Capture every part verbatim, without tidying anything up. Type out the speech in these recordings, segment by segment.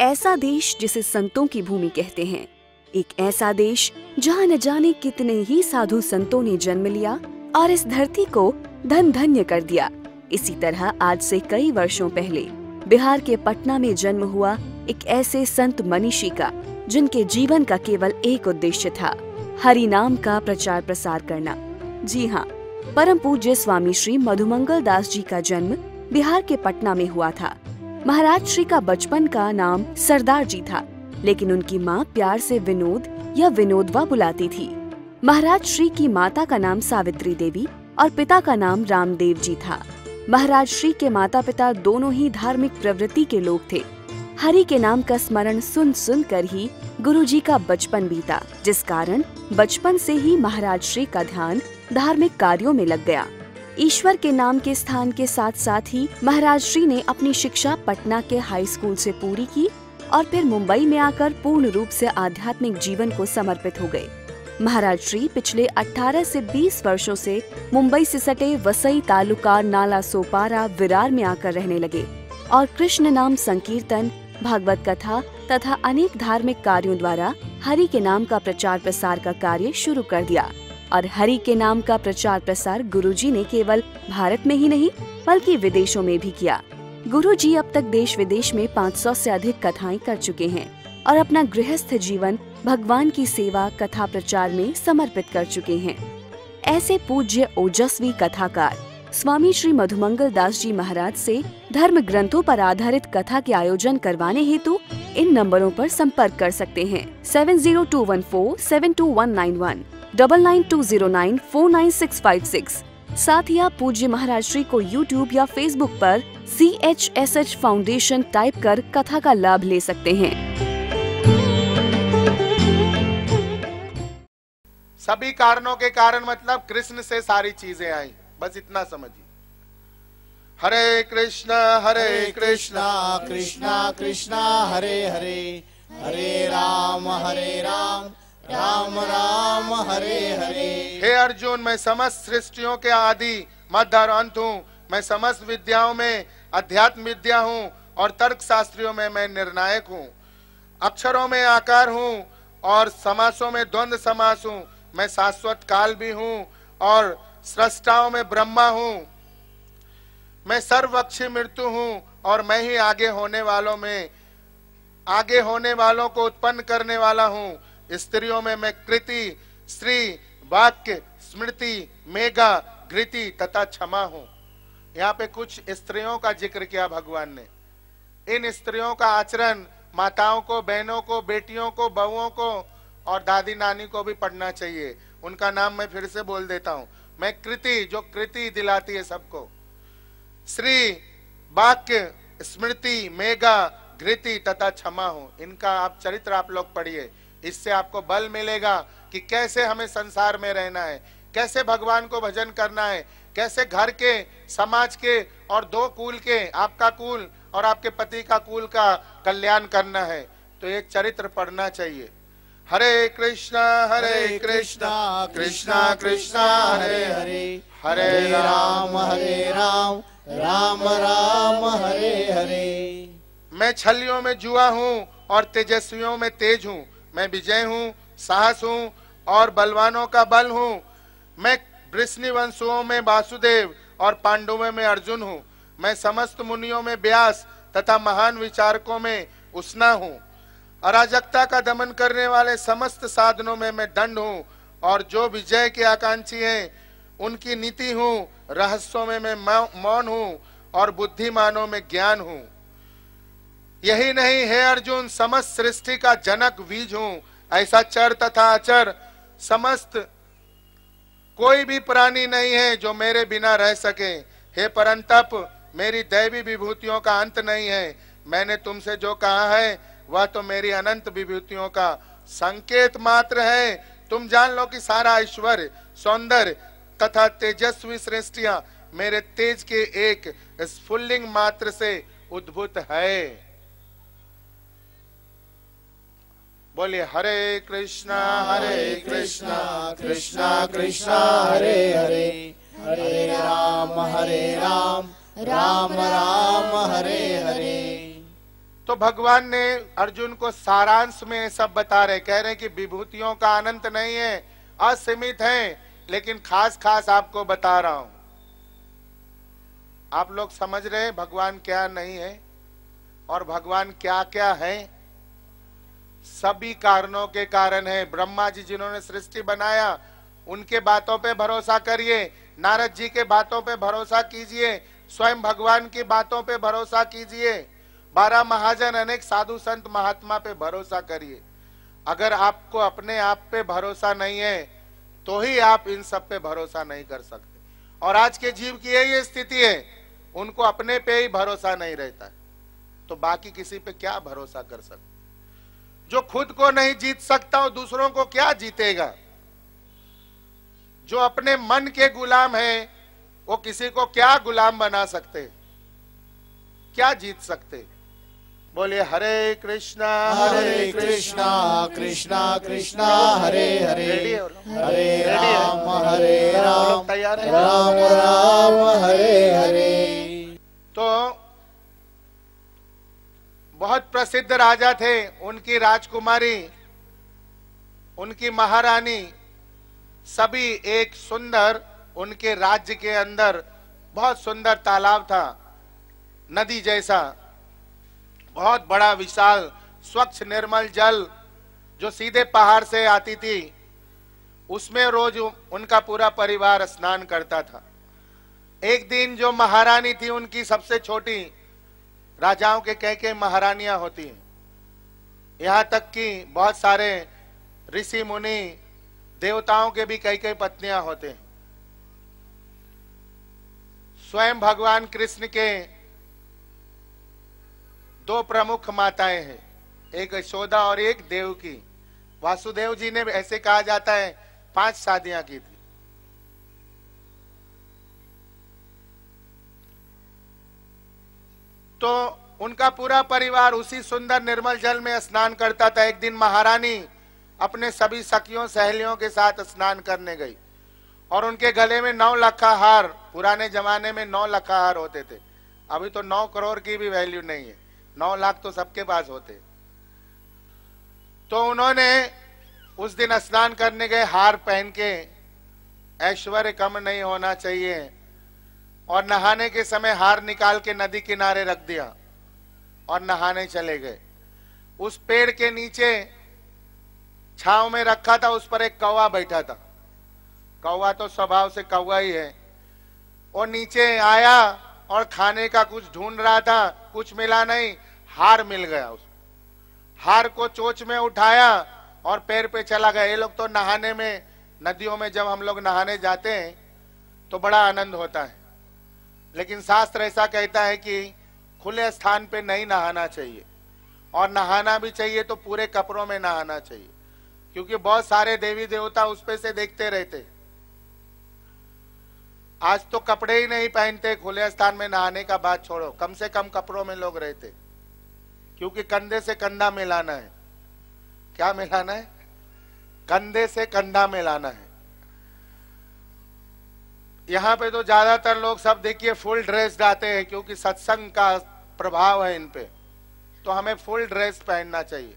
ऐसा देश जिसे संतों की भूमि कहते हैं, एक ऐसा देश जहाँ न जाने कितने ही साधु संतों ने जन्म लिया और इस धरती को धन धन्य कर दिया। इसी तरह आज से कई वर्षों पहले बिहार के पटना में जन्म हुआ एक ऐसे संत मनीषी का जिनके जीवन का केवल एक उद्देश्य था, हरि नाम का प्रचार प्रसार करना। जी हाँ, परम पूज्य स्वामी श्री मधुमंगल दास जी का जन्म बिहार के पटना में हुआ था। महाराज श्री का बचपन का नाम सरदार जी था, लेकिन उनकी माँ प्यार से विनोद या विनोदवा बुलाती थी। महाराज श्री की माता का नाम सावित्री देवी और पिता का नाम रामदेव जी था। महाराज श्री के माता पिता दोनों ही धार्मिक प्रवृत्ति के लोग थे। हरि के नाम का स्मरण सुन सुन कर ही गुरुजी का बचपन बीता, जिस कारण बचपन से ही महाराज श्री का ध्यान धार्मिक कार्यों में लग गया। ईश्वर के नाम के स्थान के साथ साथ ही महाराज श्री ने अपनी शिक्षा पटना के हाई स्कूल से पूरी की और फिर मुंबई में आकर पूर्ण रूप से आध्यात्मिक जीवन को समर्पित हो गए। महाराज श्री पिछले अठारह से बीस वर्षों से मुंबई से सटे वसई तालुका नाला सोपारा विरार में आकर रहने लगे और कृष्ण नाम संकीर्तन, भागवत कथा तथा अनेक धार्मिक कार्यों द्वारा हरि के नाम का प्रचार प्रसार का कार्य शुरू कर दिया। और हरि के नाम का प्रचार प्रसार गुरुजी ने केवल भारत में ही नहीं बल्कि विदेशों में भी किया। गुरुजी अब तक देश विदेश में पाँच सौ से अधिक कथाएं कर चुके हैं और अपना गृहस्थ जीवन भगवान की सेवा कथा प्रचार में समर्पित कर चुके हैं। ऐसे पूज्य ओजस्वी कथाकार स्वामी श्री मधुमंगल दास जी महाराज से धर्म ग्रंथों पर आधारित कथा के आयोजन करवाने हेतु इन नंबरों पर संपर्क कर सकते हैं: seven zero two one four seven two one nine one, double nine two zero nine four nine six five six. साथ ही आप पूज्य महाराज श्री को यूट्यूब या फेसबुक पर C H S H foundation type कर कथा का लाभ ले सकते हैं। सभी कारणों के कारण मतलब कृष्ण से सारी चीजें आई, बस इतना समझिए। हरे कृष्णा हरे कृष्णा कृष्णा कृष्णा हरे हरे, हरे राम हरे राम राम राम हरे हरे। हे अर्जुन, मैं समस्त सृष्टियों के आदि मध्य और अंत हूँ। मैं समस्त विद्याओं में अध्यात्म विद्या हूँ और तर्क शास्त्रियों में मैं निर्णायक हूँ। अक्षरों में आकार हूँ और समासों में द्वंद्व समास हूँ। मैं शाश्वत काल भी हूँ और सृष्टाओं में ब्रह्मा हूँ। मैं सर्वक्षी मृत्यु हूँ और मैं ही आगे होने वालों में आगे होने वालों को उत्पन्न करने वाला हूँ। स्त्रियों में मैं कृति, श्री, वाक्य, स्मृति, मेघा, घृति तथा क्षमा हूँ। यहाँ पे कुछ स्त्रियों का जिक्र किया भगवान ने। इन स्त्रियों का आचरण माताओं को, बहनों को, बेटियों को, बहुओं को और दादी नानी को भी पढ़ना चाहिए। उनका नाम मैं फिर से बोल देता हूँ। मैं कृति, जो कृति दिलाती है सबको, श्री, वाक्य, स्मृति, मेघा, घृति तथा क्षमा हूँ। इनका आप चरित्र आप लोग पढ़िए, इससे आपको बल मिलेगा कि कैसे हमें संसार में रहना है, कैसे भगवान को भजन करना है, कैसे घर के, समाज के और दो कुल के, आपका कुल और आपके पति का कुल का कल्याण करना है। तो ये चरित्र पढ़ना चाहिए। हरे कृष्णा हरे कृष्णा कृष्णा कृष्णा हरे हरे, हरे राम हरे राम राम राम हरे हरे। मैं छलियों में जुआ हूँ और तेजस्वियों में तेज हूँ। मैं विजय हूँ, साहस हूँ और बलवानों का बल हूँ। मैं वृष्णिवंशुओं में वासुदेव और पांडवों में अर्जुन हूँ। मैं समस्त मुनियों में व्यास तथा महान विचारकों में उष्णा हूँ। अराजकता का दमन करने वाले समस्त साधनों में मैं दंड हूँ और जो विजय के आकांक्षी हैं उनकी नीति हूँ। रहस्यों में मैं मौन हूँ और बुद्धिमानों में ज्ञान हूँ। यही नहीं हे अर्जुन, समस्त सृष्टि का जनक बीज हूँ। ऐसा चर तथा अचर समस्त कोई भी प्राणी नहीं है जो मेरे बिना रह सके। हे परंतप, मेरी दैवी विभूतियों का अंत नहीं है। मैंने तुमसे जो कहा है वह तो मेरी अनंत विभूतियों का संकेत मात्र है। तुम जान लो कि सारा ऐश्वर्य, सौंदर्य तथा तेजस्वी सृष्टियां मेरे तेज के एक स्फुल्लिंग मात्र से उद्भूत है। बोलिए हरे कृष्णा हरे कृष्णा कृष्णा कृष्णा हरे हरे, हरे राम हरे राम राम राम हरे हरे। तो भगवान ने अर्जुन को सारांश में सब बता रहे, कह रहे कि विभूतियों का अनंत नहीं है, असीमित है, लेकिन खास खास आपको बता रहा हूं। आप लोग समझ रहे हैं भगवान क्या नहीं है और भगवान क्या क्या है। सभी कारणों के कारण है। ब्रह्मा जी जिन्होंने सृष्टि बनाया उनके बातों पे भरोसा करिए, नारद जी के बातों पे भरोसा कीजिए, स्वयं भगवान की बातों पे भरोसा कीजिए, बारह महाजन अनेक साधु संत महात्मा पे भरोसा करिए। अगर आपको अपने आप पे भरोसा नहीं है तो ही आप इन सब पे भरोसा नहीं कर सकते। और आज के जीव की यही स्थिति है, उनको अपने पे ही भरोसा नहीं रहता, तो बाकी किसी पे क्या भरोसा कर सकते। जो खुद को नहीं जीत सकता वो दूसरों को क्या जीतेगा। जो अपने मन के गुलाम है वो किसी को क्या गुलाम बना सकते, क्या जीत सकते। बोले हरे कृष्णा हरे कृष्णा कृष्णा कृष्णा हरे हरे हरे राम हरे राम राम राम हरे हरे। तो बहुत प्रसिद्ध राजा थे, उनकी राजकुमारी, उनकी महारानी सभी एक सुंदर, उनके राज्य के अंदर बहुत सुंदर तालाब था, नदी जैसा, बहुत बड़ा विशाल स्वच्छ निर्मल जल जो सीधे पहाड़ से आती थी, उसमें रोज उनका पूरा परिवार स्नान करता था। एक दिन जो महारानी थी, उनकी सबसे छोटी, राजाओं के कह के महारानियां होती हैं, यहाँ तक कि बहुत सारे ऋषि मुनि देवताओं के भी कई कई पत्नियां होते हैं। स्वयं भगवान कृष्ण के दो प्रमुख माताएं हैं, एक यशोदा और एक देवकी। वासुदेव जी ने ऐसे कहा जाता है पांच शादियां की थी। तो उनका पूरा परिवार उसी सुंदर निर्मल जल में स्नान करता था। एक दिन महारानी अपने सभी सखियों सहेलियों के साथ स्नान करने गई और उनके गले में नौ लखा हार, पुराने जमाने में नौ लखा हार होते थे, अभी तो नौ करोड़ की भी वैल्यू नहीं है, नौ लाख तो सबके पास होते। तो उन्होंने उस दिन स्नान करने गए, हार पहन के, ऐश्वर्य कम नहीं होना चाहिए, और नहाने के समय हार निकाल के नदी किनारे रख दिया और नहाने चले गए। उस पेड़ के नीचे छांव में रखा था, उस पर एक कौवा बैठा था। कौवा तो स्वभाव से कौवा ही है। और नीचे आया और खाने का कुछ ढूंढ रहा था, कुछ मिला नहीं, हार मिल गया उसको। हार को चोंच में उठाया और पैर पे चला गया। ये लोग तो नहाने में, नदियों में जब हम लोग नहाने जाते हैं तो बड़ा आनंद होता है, लेकिन शास्त्र ऐसा कहता है कि खुले स्थान पे नहीं नहाना चाहिए, और नहाना भी चाहिए तो पूरे कपड़ों में नहाना चाहिए, क्योंकि बहुत सारे देवी देवता उस पे से देखते रहते। आज तो कपड़े ही नहीं पहनते, खुले स्थान में नहाने का बात छोड़ो, कम से कम कपड़ों में लोग रहते, क्योंकि कंधे से कंधा मिलाना है। क्या मिलाना है? कंधे से कंधा मिलाना है। यहाँ पे तो ज्यादातर लोग सब देखिए फुल ड्रेस्ड आते हैं, क्योंकि सत्संग का प्रभाव है इन पे, तो हमें फुल ड्रेस पहनना चाहिए।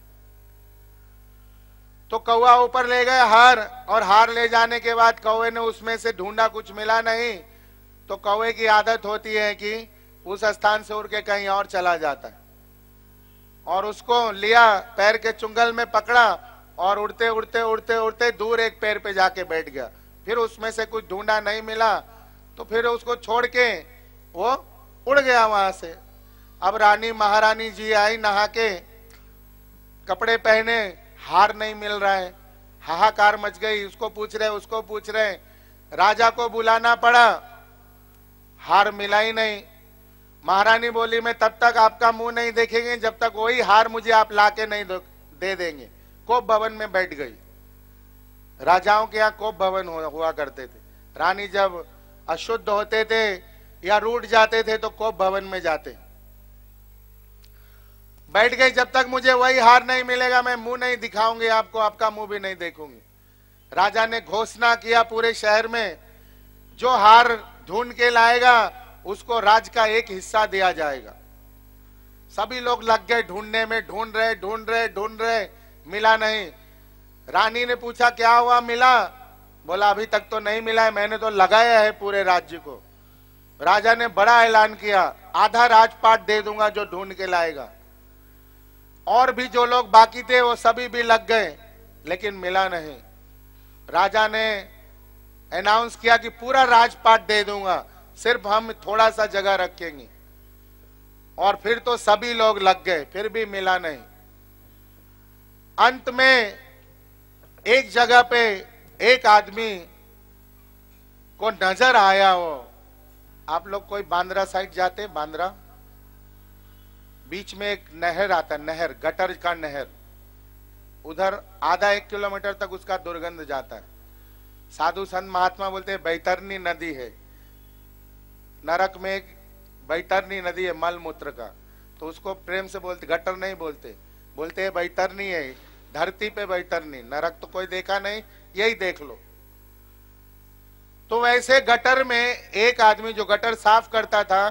तो कौवा ऊपर ले गए हार, और हार ले जाने के बाद कौवे ने उसमें से ढूंढा, कुछ मिला नहीं, तो कौवे की आदत होती है कि उस स्थान से उड़ के कहीं और चला जाता है। और उसको लिया, पैर के चुंगल में पकड़ा, और उड़ते उड़ते उड़ते उड़ते दूर एक पेड़ पे जाके बैठ गया। फिर उसमें से कुछ ढूंढा, नहीं मिला, तो फिर उसको छोड़ के वो उड़ गया वहां से। अब रानी महारानी जी आई, नहा के कपड़े पहने, हार नहीं मिल रहा है, हाहाकार मच गई, उसको पूछ रहे उसको पूछ रहे राजा को बुलाना पड़ा, हार मिला ही नहीं। महारानी बोली मैं तब तक आपका मुंह नहीं देखेंगे जब तक वही हार मुझे आप लाके नहीं दे देंगे। कोप भवन में बैठ गई। राजाओं के यहाँ कोप भवन हुआ करते थे। रानी जब अशुद्ध होते थे या रूठ जाते थे तो कोप भवन में जाते, बैठ गई। जब तक मुझे वही हार नहीं मिलेगा मैं मुंह नहीं दिखाऊंगी आपको, आपका मुंह भी नहीं देखूंगी। राजा ने घोषणा किया पूरे शहर में, जो हार ढूंढ के लाएगा उसको राज का एक हिस्सा दिया जाएगा। सभी लोग लग गए ढूंढने में, ढूंढ रहे ढूंढ रहे ढूंढ रहे, मिला नहीं। रानी ने पूछा क्या हुआ, मिला? बोला अभी तक तो नहीं मिला है, मैंने तो लगाया है पूरे राज्य को। राजा ने बड़ा ऐलान किया, आधा राजपाट दे दूंगा जो ढूंढ के लाएगा। और भी जो लोग बाकी थे वो सभी भी लग गए, लेकिन मिला नहीं। राजा ने अनाउंस किया कि पूरा राजपाट दे दूंगा, सिर्फ हम थोड़ा सा जगह रखेंगे। और फिर तो सभी लोग लग गए, फिर भी मिला नहीं। अंत में एक जगह पे एक आदमी को नजर आया। वो आप लोग कोई बांद्रा साइड जाते, बांद्रा बीच में एक नहर आता, नहर गटर का नहर, उधर आधा एक किलोमीटर तक उसका दुर्गंध जाता है। साधु संत महात्मा बोलते हैं वैतरणी नदी है, नरक में एक वैतरणी नदी है मल मूत्र का, तो उसको प्रेम से बोलते, गटर नहीं बोलते, बोलते हैं वैतरणी है, धरती पे वैतरणी। नरक तो कोई देखा नहीं, यही देख लो। तो वैसे गटर में एक आदमी जो गटर साफ करता था,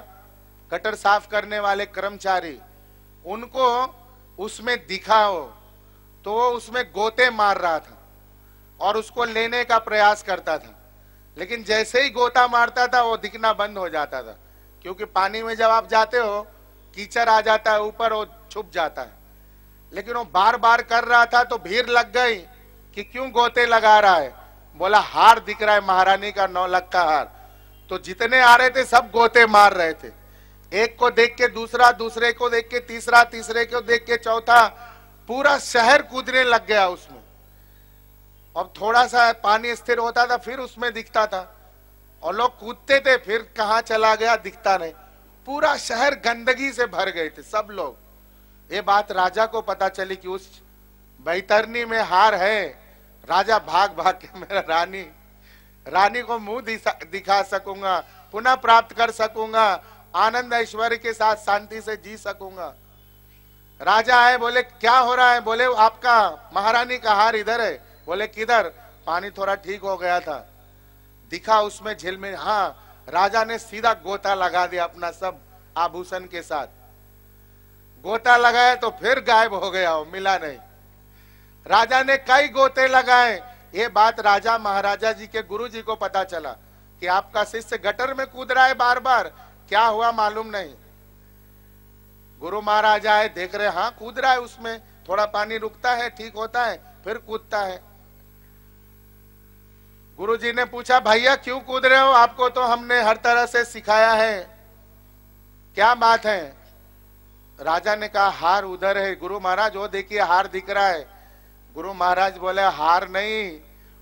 गटर साफ करने वाले कर्मचारी, उनको उसमें दिखा हो तो वो उसमें गोते मार रहा था और उसको लेने का प्रयास करता था। लेकिन जैसे ही गोता मारता था वो दिखना बंद हो जाता था, क्योंकि पानी में जब आप जाते हो कीचड़ आ जाता है, ऊपर वो छुप जाता है। लेकिन वो बार बार कर रहा था, तो भीड़ लग गई कि क्यों गोते लगा रहा है। बोला हार दिख रहा है, महारानी का नौ लाख का हार। तो जितने आ रहे थे सब गोते मार रहे थे, एक को देख के दूसरा, दूसरे को देख के तीसरा, तीसरे को देख के चौथा, पूरा शहर कूदने लग गया उसमें। अब थोड़ा सा पानी स्थिर होता था फिर उसमें दिखता था, और लोग कूदते थे फिर कहाँ चला गया दिखता नहीं। पूरा शहर गंदगी से भर गए थे सब लोग। ये बात राजा को पता चली कि उस बैतरनी में हार है। राजा भाग भाग के, मेरा रानी रानी को मुंह दिखा सकूंगा, पुनः प्राप्त कर सकूंगा, आनंद ऐश्वर्य के साथ शांति से जी सकूंगा। राजा आए, बोले क्या हो रहा है? बोले आपका महारानी का हार इधर है। बोले किधर? पानी थोड़ा ठीक हो गया था, दिखा उसमें झील में। हाँ, राजा ने सीधा गोता लगा दिया अपना सब आभूषण के साथ। गोता लगाया तो फिर गायब हो गया, वो मिला नहीं। राजा ने कई गोते लगाए। ये बात राजा महाराजा जी के गुरु जी को पता चला कि आपका शिष्य गटर में कूद रहा है बार बार, क्या हुआ मालूम नहीं। गुरु महाराज आए, देख रहे हाँ कूद रहा है, उसमें थोड़ा पानी रुकता है, ठीक होता है, फिर कूदता है। गुरु जी ने पूछा भैया क्यों कूद रहे हो? आपको तो हमने हर तरह से सिखाया है, क्या बात है? राजा ने कहा हार उधर है। गुरु महाराज वो देखिए हार दिख रहा है। गुरु महाराज बोले हार नहीं,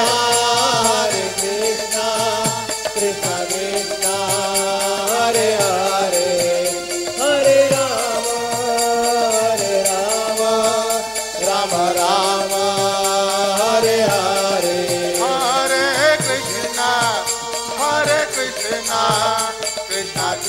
हरे कृष्णा कृष्णा कृष्णा हरे हरे, हरे राम हरे राम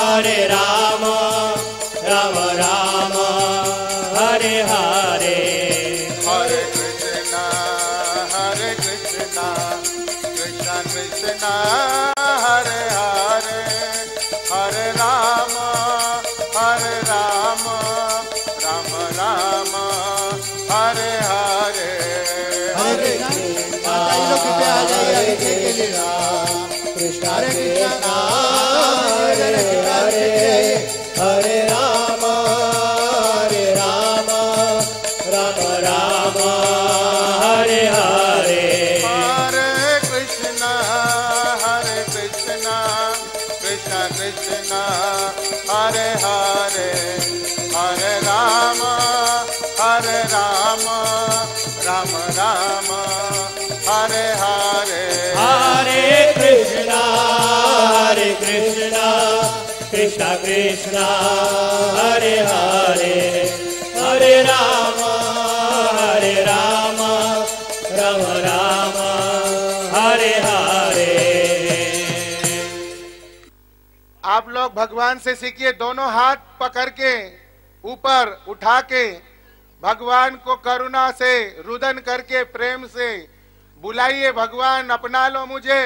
हरे राम राम राम हरे हरे, हरे हरे, हरे राम हरे राम प्यारे हरे के राम कृष्ण हरे हरे राम हरे राम राम राम हरे हरे हरे कृष्ण हरे कृष्ण कृष्ण कृष्ण हरे हरे हरे राम हरे राम राम राम हरे हरे हरे कृष्णा हरे कृष्णा कृष्णा कृष्णा हरे हरे हरे राम हरे राम राम राम हरे हरे। आप लोग भगवान से सीखिए, दोनों हाथ पकड़ के ऊपर उठा के भगवान को करुणा से रुदन करके प्रेम से बुलाइए, भगवान अपना लो मुझे,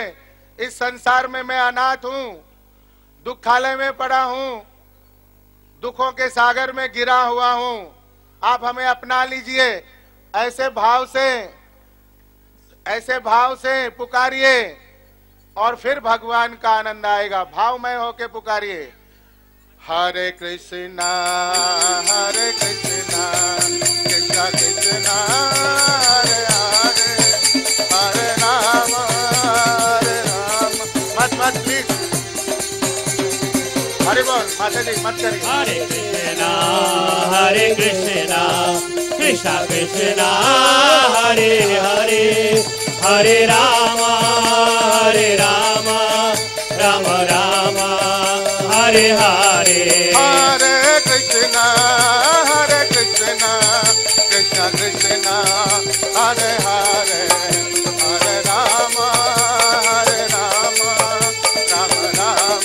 इस संसार में मैं अनाथ हूँ, दुखालय में पड़ा हूँ, दुखों के सागर में गिरा हुआ हूँ, आप हमें अपना लीजिए। ऐसे भाव से ऐसे भाव से पुकारिए और फिर भगवान का आनंद आएगा। भावमय होके पुकारिए हरे कृष्णा हरे कृष्णा कृष्णा कृष्णा हरे हरे हरे राम हरे राम। मत मत भी हरे बोल माता जी मत करिए। हरे कृष्णा हरे कृष्णा कृष्णा कृष्णा हरे हरे हरे राम हरे राम राम राम हरे हरे हरे कृष्णा हरे कृष्णा कृष्णा कृष्णा हरे हरे हरे राम हरे राम राम राम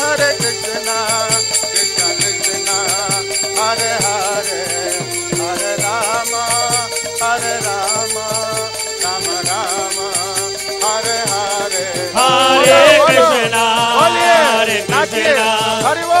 हरे कृष्णा कृष्णा कृष्णा हरे हरे हरे राम हरे राम राम राम हरे हरे हरे कृष्णा हरे कृष्णा कृष्णा हरे हरे हरे राम हरे राम राम राम हरे हरे हरे कृष्णा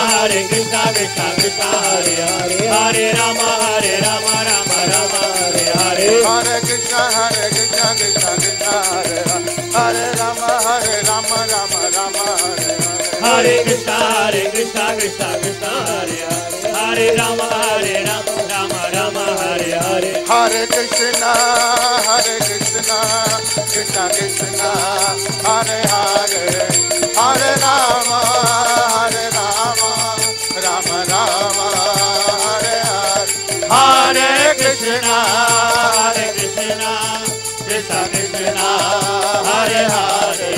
कृष्णा हरे हरे हरे राम हरे राम राम राम हरे हरे हरे कृष्णा हरे कृष्णा कृष्णा कृष्णा हरे हरे हरे राम हरे राम राम राम हरे हरे हरे कृष्णा हरे कृष्णा कृष्णा कृष्णा हरे हरे हरे राम हरे राम राम राम हरे हरे हरे कृष्णा हरे कृष्णा कृष्णा कृष्णा हरे हरे राम हरे राम राम राम हरे कृष्णा हरे कृष्णा कृष्णा कृष्णा हरे हरे हरे राम हरे राम राम राम हरे हरे हरे कृष्णा हरे कृष्णा कृष्णा कृष्णा हरे हरे राम हरे राम राम राम हरे हरे कृष्णा हरे कृष्णा कृष्णा कृष्णा हरे हरे हरे राम हरे राम राम राम हरे हरे हरे कृष्णा हरे कृष्णा कृष्णा कृष्णा हरे हरे हरे राम हरे राम राम राम हरे हरे हरे कृष्णा हरे कृष्णा कृष्णा कृष्णा हरे हरे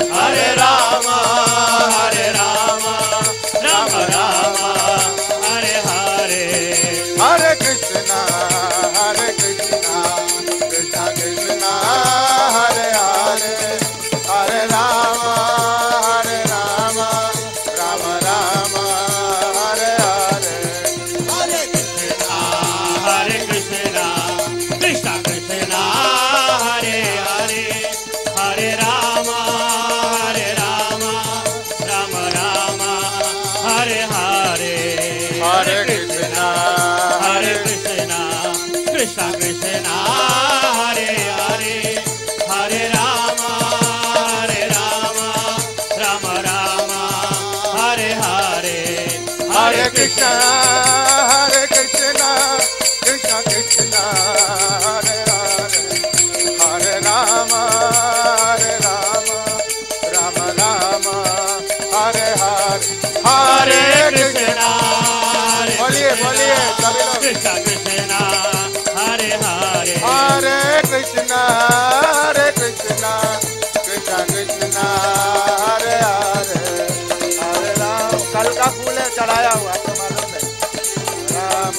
हरे राम हरे राम राम राम हरे हरे हरे कृष्णा हरे कृष्णा कृष्णा कृष्णा हरे हरे हरे राम हरे राम राम राम हरे हरे हरे कृष्णा कृष्णा कृष्णा हरे हरे हरे रामा हरे रामा राम रामा हरे हरे हरे कृष्णा हरे कृष्णा कृष्णा कृष्णा हरे हरे हरे रामा हरे रामा राम रामा हरे हरे हरे कृष्णा बोलिए बोलिए कृष्णा कृष्णा हरे हरे हरे कृष्णा हरे कृष्णा कृष्णा कृष्णा हरे हरे हरे राम। कल का फूल है चढ़ाया हुआ आपको मालूम है। राम